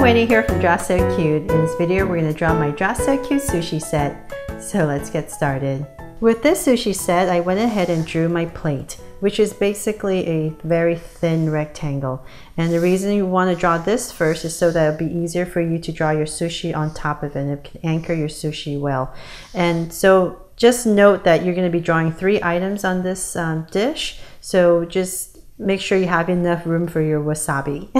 Wendy here from Draw So Cute. In this video, we're going to draw my Draw So Cute sushi set. So let's get started. With this sushi set, I went ahead and drew my plate, which is basically a very thin rectangle. And the reason you want to draw this first is so that it'll be easier for you to draw your sushi on top of it, and it can anchor your sushi well. And so just note that you're going to be drawing 3 items on this dish. So just make sure you have enough room for your wasabi.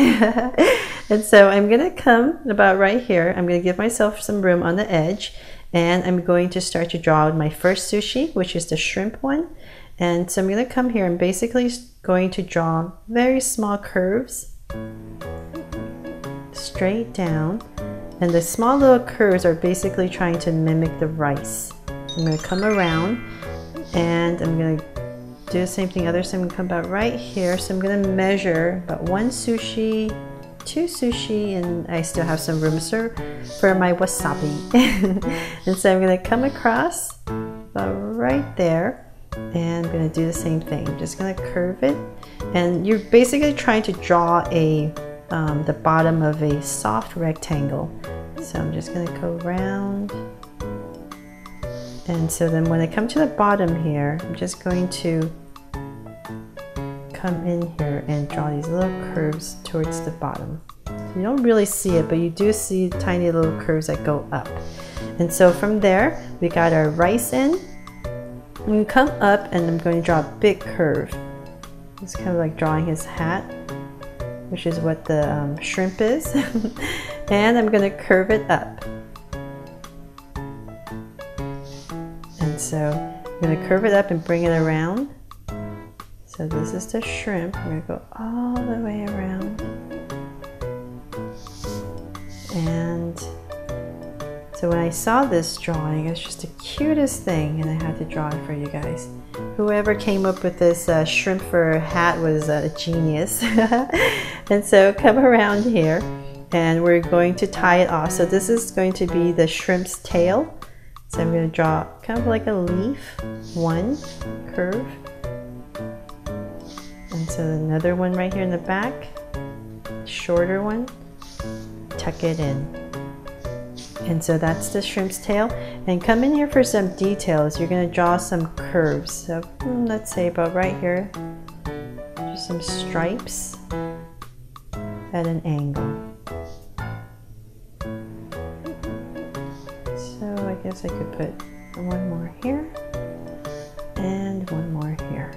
And so I'm gonna come about right here. I'm gonna give myself some room on the edge, and I'm going to start to draw my first sushi, which is the shrimp one. And so I'm gonna come here and basically going to draw very small curves straight down. And the small little curves are basically trying to mimic the rice. I'm gonna come around and I'm gonna do the same thing other, so I'm gonna come about right here. So I'm gonna measure about 1 sushi, 2 sushi, and I still have some room for my wasabi. And so I'm gonna come across about right there, and I'm gonna do the same thing. I'm just gonna curve it, and you're basically trying to draw a the bottom of a soft rectangle. So I'm just gonna go around. And so then when I come to the bottom here, I'm just going to come in here and draw these little curves towards the bottom. You don't really see it, but you do see tiny little curves that go up. And so from there, we got our rice in. I'm going to come up and I'm going to draw a big curve. It's kind of like drawing his hat, which is what the shrimp is. And I'm going to curve it up. So I'm going to curve it up and bring it around. So this is the shrimp. I'm going to go all the way around. And so when I saw this drawing, it was just the cutest thing, and I had to draw it for you guys. Whoever came up with this shrimp for a hat was a genius. And so come around here, and we're going to tie it off. So this is going to be the shrimp's tail. So I'm going to draw kind of like a leaf, one curve, and so another one right here in the back, shorter one, tuck it in. And so that's the shrimp's tail. And come in here for some details. You're going to draw some curves. So let's say about right here, just some stripes at an angle. I guess I could put one more here and one more here.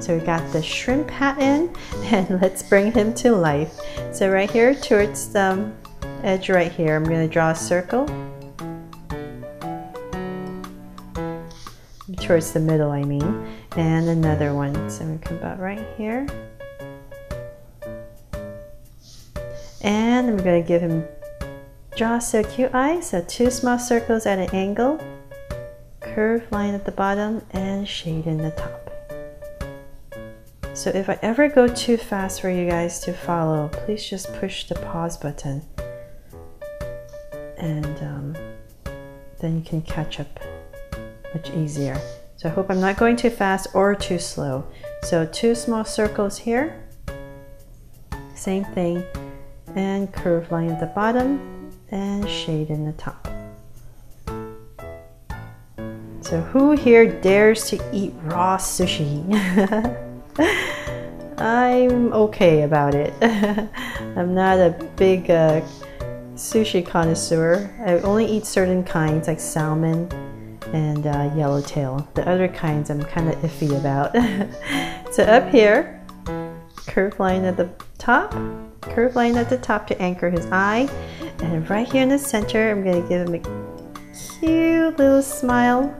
So we got the shrimp hat in, and let's bring him to life. So right here towards the edge right here, I'm going to draw a circle. Towards the middle, I mean. And another one. So I'm going to come about right here. And I'm going to give him Draw So Cute eyes, so 2 small circles at an angle, curved line at the bottom, and shade in the top. So if I ever go too fast for you guys to follow, please just push the pause button, and then you can catch up much easier. So I hope I'm not going too fast or too slow. So 2 small circles here, same thing, and curved line at the bottom, and shade in the top. So who here dares to eat raw sushi? I'm okay about it. I'm not a big sushi connoisseur. I only eat certain kinds like salmon and yellowtail. The other kinds I'm kind of iffy about. So up here, curved line at the top, curved line at the top to anchor his eye. And right here in the center, I'm going to give him a cute little smile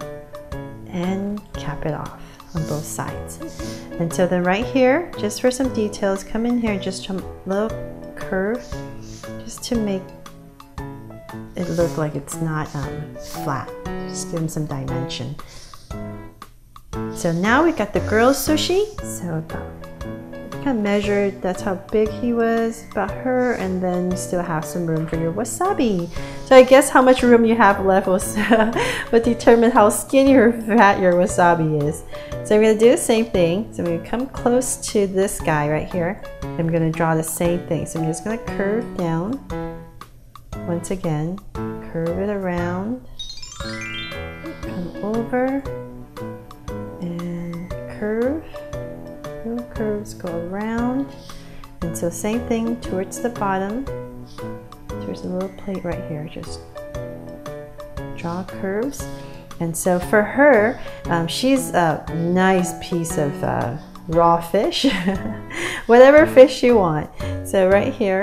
and cap it off on both sides. And so then right here, just for some details, come in here, just a little curve just to make it look like it's not flat. Just give him some dimension. So now we got the girl's sushi. So about Kind of measured, that's how big he was about her, and then still have some room for your wasabi. So I guess how much room you have left will determine how skinny or fat your wasabi is. So I'm going to do the same thing. So I'm going to come close to this guy right here. I'm going to draw the same thing. So I'm just going to curve down. Once again, curve it around. Come over and curve. Little curves go around, and so same thing towards the bottom, towards the little plate right here, just draw curves. And so for her, she's a nice piece of raw fish, whatever fish you want. So right here,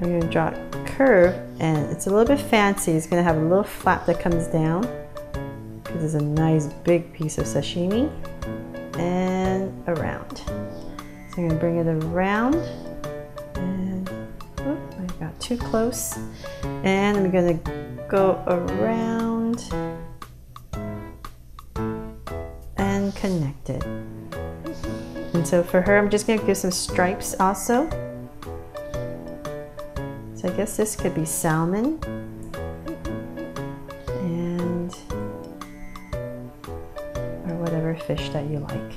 I'm going to draw a curve, and it's a little bit fancy. It's going to have a little flap that comes down. This is a nice big piece of sashimi. And around. So I'm going to bring it around, and oops, I got too close, and I'm going to go around and connect it. And so for her, I'm just going to give some stripes also. So I guess this could be salmon. Fish that you like.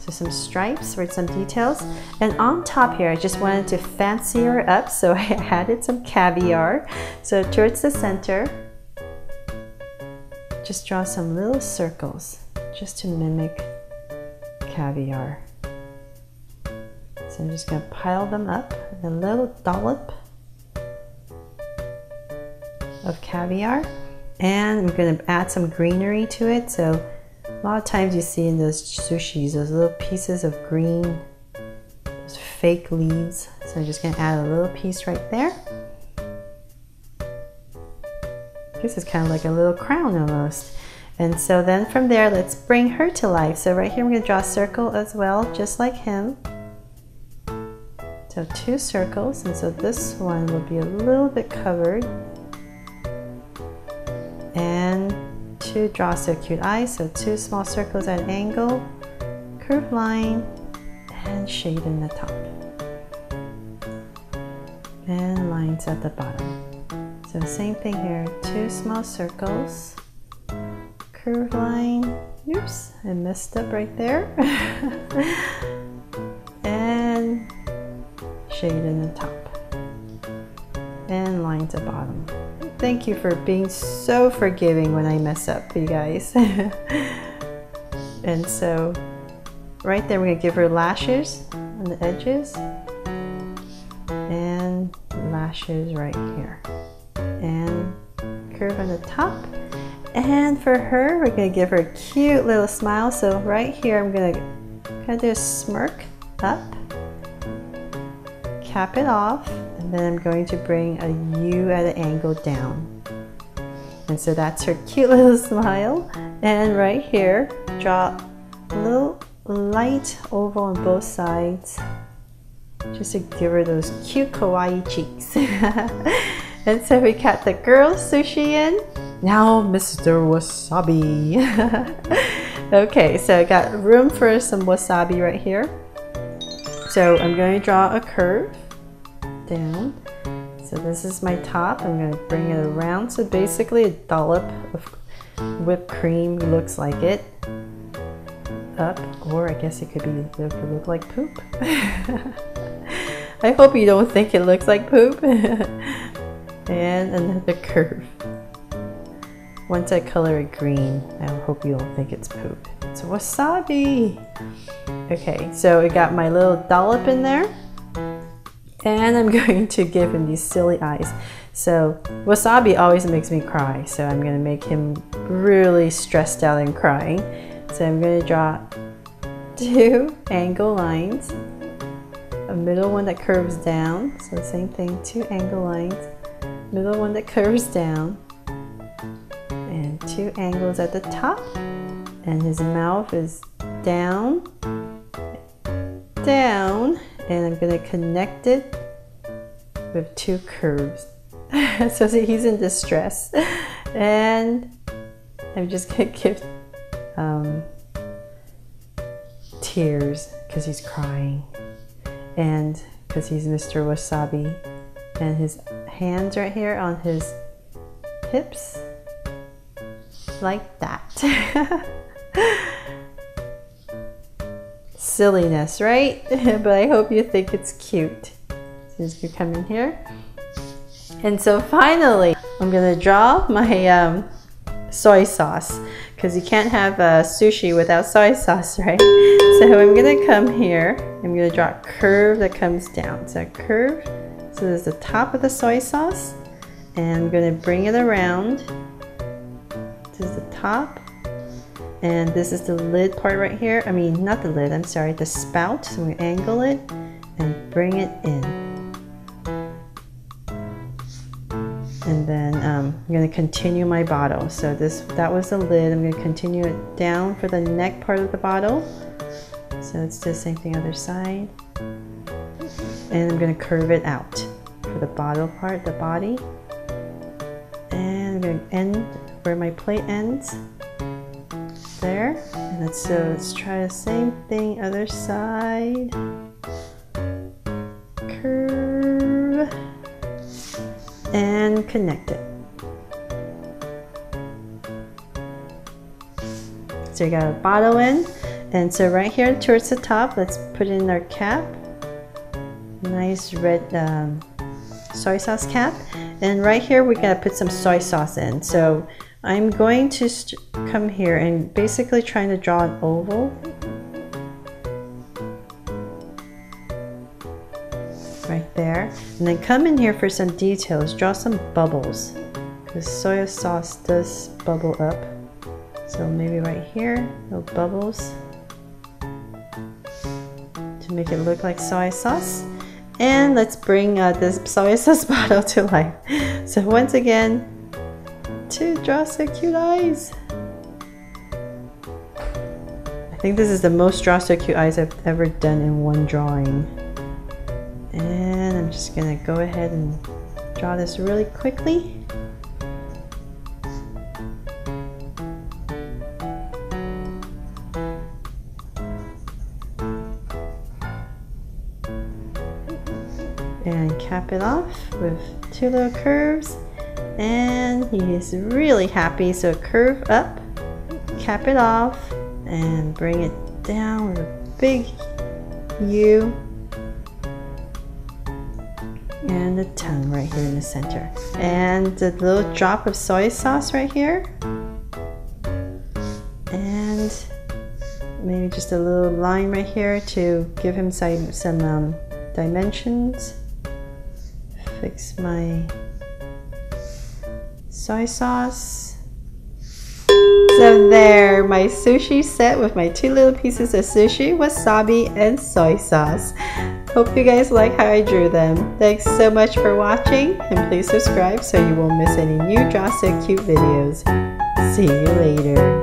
So some stripes with some details, and on top here I just wanted to fancy her up, so I added some caviar. So towards the center, just draw some little circles just to mimic caviar. So I'm just going to pile them up with a little dollop of caviar, and I'm going to add some greenery to it. So a lot of times you see in those sushis, those little pieces of green, those fake leaves. So I'm just going to add a little piece right there. This is kind of like a little crown almost. And so then from there, let's bring her to life. So right here, I'm going to draw a circle as well, just like him. So two circles, and so this one will be a little bit covered. And to Draw So Cute eyes, so two small circles at an angle, curved line, and shade in the top, and lines at the bottom. So same thing here, two small circles, curved line. Oops, I messed up right there. And shade in the top, and lines at the bottom. Thank you for being so forgiving when I mess up, you guys. And so right there, we're going to give her lashes on the edges, and lashes right here, and curve on the top. And for her, we're going to give her a cute little smile. So right here, I'm going to kind of do a smirk up, cap it off. Then I'm going to bring a U at an angle down. And so that's her cute little smile. And right here, draw a little light oval on both sides, just to give her those cute kawaii cheeks. And so we got the girl sushi in. Now Mr. Wasabi. Okay, so I got room for some wasabi right here. So I'm going to draw a curve down. So this is my top. I'm going to bring it around. So basically a dollop of whipped cream looks like it. Up, or I guess it could look like poop. I hope you don't think it looks like poop. And another curve. Once I color it green, I hope you don't think it's poop. It's wasabi. Okay, so I got my little dollop in there. And I'm going to give him these silly eyes. So wasabi always makes me cry, so I'm going to make him really stressed out and crying. So I'm going to draw two angle lines, a middle one that curves down. So same thing, two angle lines, middle one that curves down, and two angles at the top. And his mouth is down, down. And I'm going to connect it with two curves. So he's in distress. And I'm just going to give tears because he's crying and because he's Mr. Wasabi, and his hands right here on his hips like that. Silliness, right? But I hope you think it's cute since you're coming here. And so finally, I'm gonna draw my soy sauce, because you can't have sushi without soy sauce, right? So I'm gonna come here, I'm gonna draw a curve that comes down. So a curve, so there's the top of the soy sauce, and I'm gonna bring it around. This is the top, and this is the lid part right here. I mean, not the lid, I'm sorry, the spout. So I'm gonna angle it and bring it in. And then I'm going to continue my bottle. So that was the lid. I'm going to continue it down for the neck part of the bottle. So it's the same thing other side. And I'm going to curve it out for the bottle part, the body. And I'm going to end where my plate ends. There. And that's, so let's try the same thing other side. Curve. And connect it. So you got a bottle in, and so right here towards the top, let's put in our cap, nice red soy sauce cap, and right here we gotta put some soy sauce in. So I'm going to come here and basically trying to draw an oval right there, and then come in here for some details. Draw some bubbles, because soy sauce does bubble up. So maybe right here, little bubbles to make it look like soy sauce. And let's bring this soy sauce bottle to life. So once again, to draw so cute eyes. I think this is the most draw so cute eyes I've ever done in one drawing. And I'm just gonna go ahead and draw this really quickly. And cap it off with two little curves. And he's really happy, so curve up, cap it off, and bring it down with a big U. And the tongue right here in the center. And the little drop of soy sauce right here. And maybe just a little line right here to give him some dimensions. Fix my soy sauce. So there, my sushi set with my two little pieces of sushi, wasabi, and soy sauce. Hope you guys like how I drew them. Thanks so much for watching, and please subscribe so you won't miss any new Draw So Cute videos. See you later.